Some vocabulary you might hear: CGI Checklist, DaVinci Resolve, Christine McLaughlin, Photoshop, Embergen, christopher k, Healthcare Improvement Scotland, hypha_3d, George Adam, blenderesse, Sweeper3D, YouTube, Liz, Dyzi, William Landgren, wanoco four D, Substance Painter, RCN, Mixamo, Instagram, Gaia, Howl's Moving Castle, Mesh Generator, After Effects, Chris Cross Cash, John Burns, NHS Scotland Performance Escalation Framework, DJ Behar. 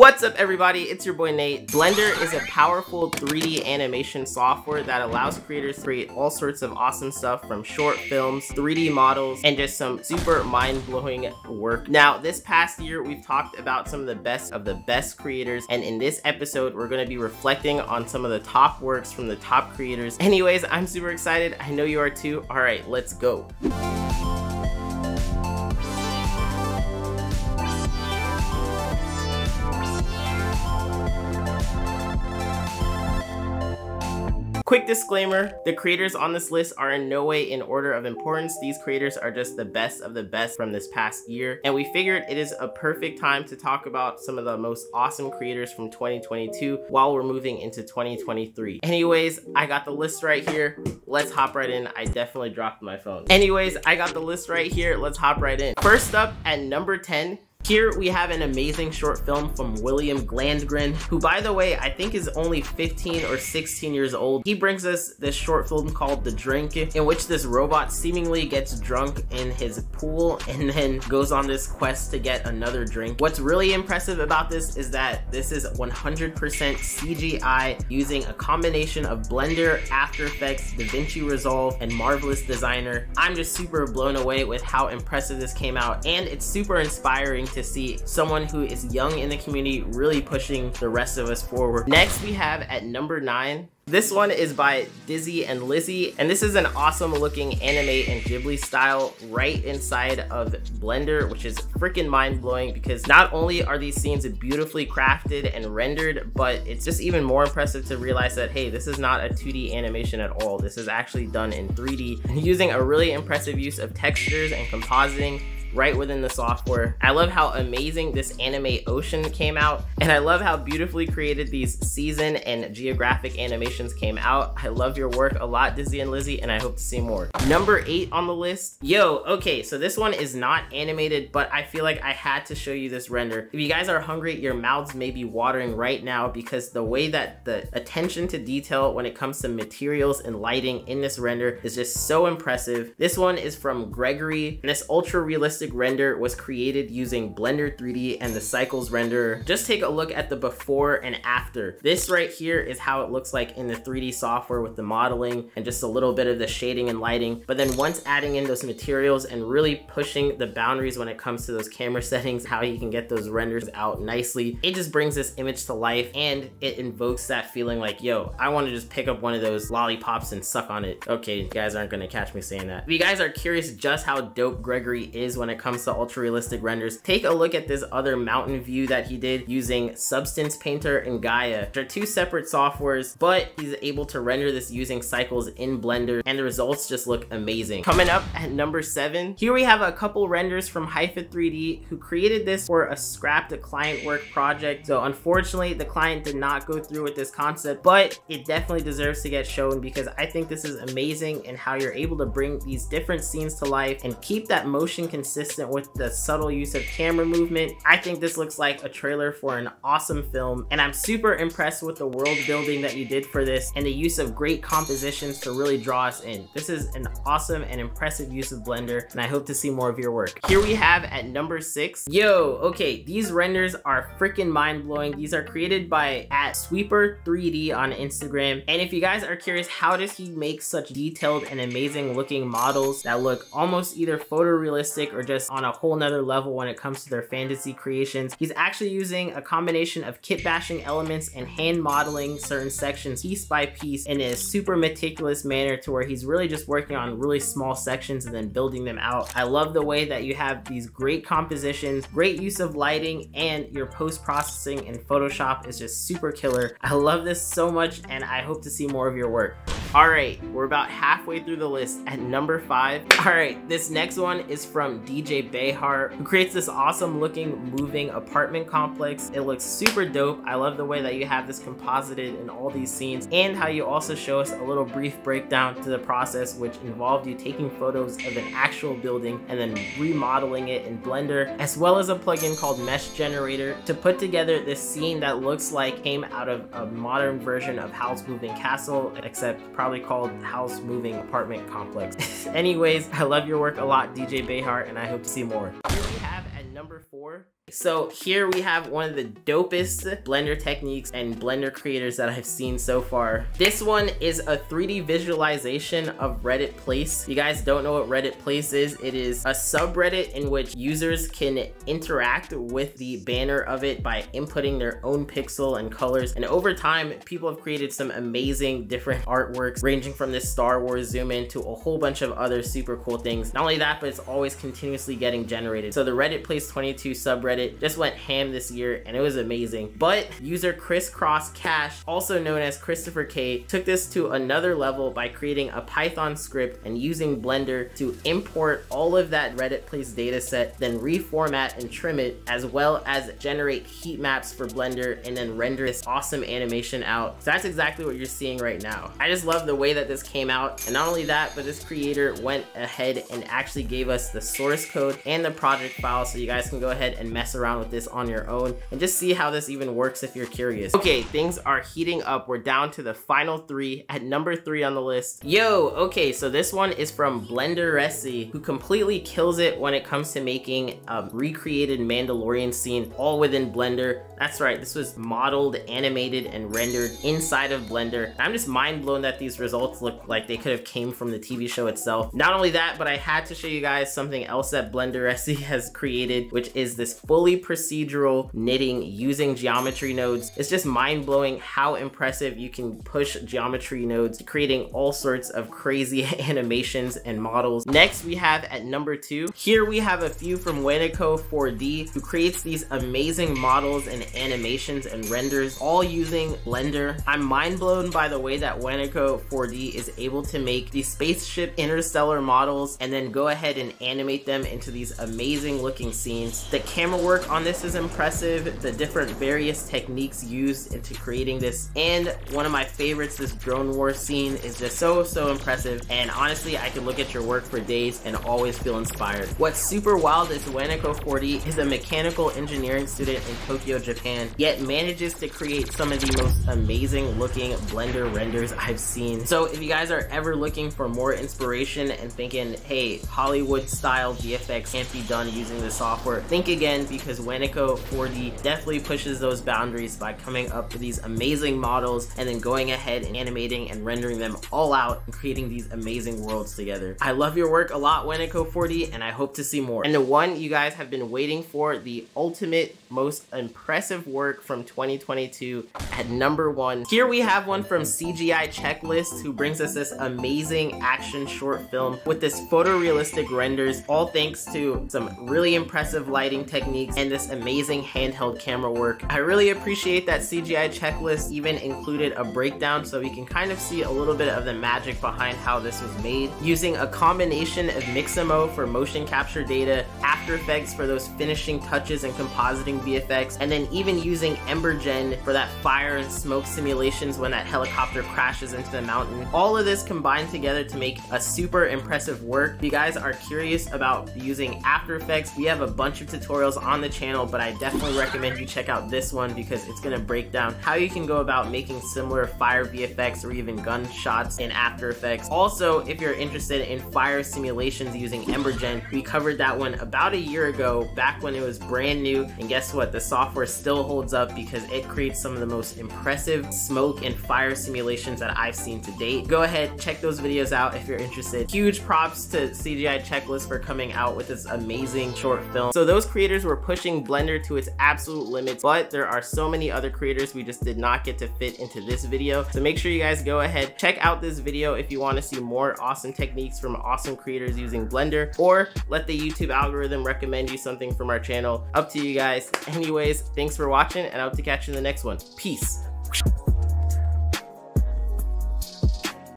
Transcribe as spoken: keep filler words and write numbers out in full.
What's up, everybody? It's your boy Nate. Blender is a powerful three D animation software that allows creators to create all sorts of awesome stuff, from short films, three D models, and just some super mind-blowing work. Now, this past year, we've talked about some of the best of the best creators, and in this episode, we're going to be reflecting on some of the top works from the top creators. Anyways, I'm super excited. I know you are too. All right, let's go. Quick disclaimer, the creators on this list are in no way in order of importance. These creators are just the best of the best from this past year, and we figured it is a perfect time to talk about some of the most awesome creators from twenty twenty-two while we're moving into twenty twenty-three. Anyways, I got the list right here. Let's hop right in. I definitely dropped my phone. Anyways, I got the list right here. Let's hop right in. First up at number ten, here we have an amazing short film from William Landgren, who, by the way, I think is only fifteen or sixteen years old. He brings us this short film called The Drink, in which this robot seemingly gets drunk in his pool and then goes on this quest to get another drink. What's really impressive about this is that this is one hundred percent C G I using a combination of Blender, After Effects, DaVinci Resolve, and Marvelous Designer. I'm just super blown away with how impressive this came out, and it's super inspiring to see someone who is young in the community really pushing the rest of us forward. Next, we have at number nine, this one is by Dizzy and Lizzie, and this is an awesome looking anime and Ghibli style right inside of Blender, which is freaking mind blowing because not only are these scenes beautifully crafted and rendered, but it's just even more impressive to realize that, hey, this is not a two D animation at all. This is actually done in three D and using a really impressive use of textures and compositing right within the software. I love how amazing this anime ocean came out, and I love how beautifully created these season and geographic animations came out. I love your work a lot, Dizzy and Lizzie, and I hope to see more. Number eight on the list. Yo, okay, so this one is not animated, but I feel like I had to show you this render. If you guys are hungry, your mouths may be watering right now because the way that the attention to detail when it comes to materials and lighting in this render is just so impressive. This one is from Gregory, and this ultra realistic render was created using Blender three D and the Cycles renderer. Just take a look at the before and after. This right here is how it looks like in the three D software with the modeling and just a little bit of the shading and lighting. But then once adding in those materials and really pushing the boundaries when it comes to those camera settings, how you can get those renders out nicely, it just brings this image to life, and it invokes that feeling like, yo, I want to just pick up one of those lollipops and suck on it. Okay, you guys aren't going to catch me saying that. If you guys are curious just how dope Gregory is when it comes to ultra realistic renders, take a look at this other mountain view that he did using Substance Painter and Gaia, which are two separate softwares, but he's able to render this using Cycles in Blender, and the results just look amazing. Coming up at number seven, here we have a couple renders from hypha three D, who created this for a scrapped client work project. So unfortunately, the client did not go through with this concept, but it definitely deserves to get shown because I think this is amazing in how you're able to bring these different scenes to life and keep that motion consistent with the subtle use of camera movement. I think this looks like a trailer for an awesome film, and I'm super impressed with the world building that you did for this and the use of great compositions to really draw us in. This is an awesome and impressive use of Blender, and I hope to see more of your work. Here we have at number six. Yo, okay, these renders are freaking mind-blowing. These are created by at Sweeper three D on Instagram, and if you guys are curious, how does he make such detailed and amazing looking models that look almost either photorealistic or just just on a whole nother level when it comes to their fantasy creations? He's actually using a combination of kit bashing elements and hand modeling certain sections piece by piece in a super meticulous manner, to where he's really just working on really small sections and then building them out. I love the way that you have these great compositions, great use of lighting, and your post-processing in Photoshop is just super killer. I love this so much, and I hope to see more of your work. All right, we're about halfway through the list at number five. All right, this next one is from D J Behar, who creates this awesome looking moving apartment complex. It looks super dope. I love the way that you have this composited in all these scenes, and how you also show us a little brief breakdown to the process, which involved you taking photos of an actual building and then remodeling it in Blender, as well as a plugin called Mesh Generator to put together this scene that looks like came out of a modern version of Howl's Moving Castle, except probably called House Moving Apartment Complex. Anyways, I love your work a lot, D J Behar, and I hope to see more. Here we have at number four, So here we have one of the dopest Blender techniques and Blender creators that I've seen so far. This one is a three D visualization of Reddit Place. If you guys don't know what Reddit Place is, it is a subreddit in which users can interact with the banner of it by inputting their own pixel and colors. And over time, people have created some amazing different artworks, ranging from this Star Wars zoom in to a whole bunch of other super cool things. Not only that, but it's always continuously getting generated. So the Reddit Place twenty-two subreddit It just went ham this year and it was amazing. But user Chris Cross Cash, also known as Christopher K, took this to another level by creating a Python script and using Blender to import all of that Reddit Place dataset, then reformat and trim it, as well as generate heat maps for Blender and then render this awesome animation out. So that's exactly what you're seeing right now. I just love the way that this came out. And not only that, but this creator went ahead and actually gave us the source code and the project file so you guys can go ahead and mess around with this on your own and just see how this even works if you're curious. Okay, things are heating up. We're down to the final three. At number three on the list. Yo, okay, so this one is from Blenderesse, who completely kills it when it comes to making a recreated Mandalorian scene all within Blender. That's right, this was modeled, animated, and rendered inside of Blender. I'm just mind blown that these results look like they could have came from the T V show itself. Not only that, but I had to show you guys something else that Blenderesse has created, which is this full procedural knitting using geometry nodes. It's just mind-blowing how impressive you can push geometry nodes, creating all sorts of crazy animations and models. Next we have at number two, here we have a few from wanoco four D, who creates these amazing models and animations and renders all using Blender. I'm mind-blown by the way that wanoco four D is able to make these spaceship interstellar models and then go ahead and animate them into these amazing looking scenes. The camera work work on this is impressive, the different various techniques used into creating this, and one of my favorites, this drone war scene, is just so so impressive, and honestly I can look at your work for days and always feel inspired. What's super wild is wanoco four D is a mechanical engineering student in Tokyo, Japan, yet manages to create some of the most amazing looking Blender renders I've seen. So if you guys are ever looking for more inspiration and thinking, hey, Hollywood style V F X can't be done using this software, think again, because because wanoco four D definitely pushes those boundaries by coming up with these amazing models and then going ahead and animating and rendering them all out and creating these amazing worlds together. I love your work a lot, wanoco four D, and I hope to see more. And the one you guys have been waiting for, the ultimate most impressive work from twenty twenty-two, at number one. Here we have one from C G I Checklist, who brings us this amazing action short film with this photorealistic renders, all thanks to some really impressive lighting techniques and this amazing handheld camera work. I really appreciate that C G I Checklist even included a breakdown so we can kind of see a little bit of the magic behind how this was made. Using a combination of Mixamo for motion capture data, After Effects for those finishing touches and compositing V F X, and then even using Embergen for that fire and smoke simulations when that helicopter crashes into the mountain. All of this combined together to make a super impressive work. If you guys are curious about using After Effects, we have a bunch of tutorials on on the channel, but I definitely recommend you check out this one because it's going to break down how you can go about making similar fire V F X or even gunshots in After Effects. Also, if you're interested in fire simulations using Embergen, we covered that one about a year ago, back when it was brand new, and guess what? The software still holds up because it creates some of the most impressive smoke and fire simulations that I've seen to date. Go ahead, check those videos out if you're interested. Huge props to C G I Checklist for coming out with this amazing short film. So those creators were pushing Blender to its absolute limits, but there are so many other creators we just did not get to fit into this video. So make sure you guys go ahead, check out this video if you want to see more awesome techniques from awesome creators using Blender, or let the YouTube algorithm recommend you something from our channel. Up to you guys. Anyways, thanks for watching and I hope to catch you in the next one. Peace.